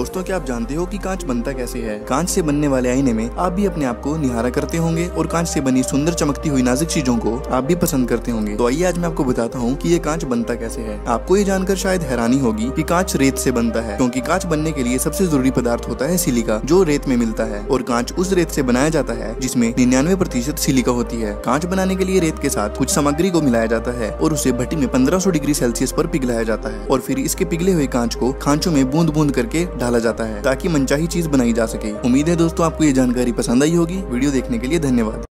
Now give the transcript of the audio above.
दोस्तों, क्या आप जानते हो कि कांच बनता कैसे है? कांच से बनने वाले आईने में आप भी अपने आप को निहारा करते होंगे और कांच से बनी सुंदर चमकती हुई नाजुक चीजों को आप भी पसंद करते होंगे। तो आइए आज मैं आपको बताता हूँ कि ये कांच बनता कैसे है। आपको ये जानकर शायद हैरानी होगी कि कांच रेत से बनता है, क्योंकि कांच बनने के लिए सबसे जरूरी पदार्थ होता है सिलिका, जो रेत में मिलता है। और कांच उस रेत से बनाया जाता है जिसमें 99% सिलिका होती है। कांच बनाने के लिए रेत के साथ कुछ सामग्री को मिलाया जाता है और उसे भट्टी में 1500 डिग्री सेल्सियस पर पिघलाया जाता है और फिर इसके पिघले हुए कांच को खांचों में बूंद बूंद करके ढाला जाता है ताकि मनचाही चीज बनाई जा सके। उम्मीद है दोस्तों आपको ये जानकारी पसंद आई होगी। वीडियो देखने के लिए धन्यवाद।